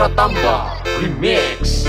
Ratamba Remix.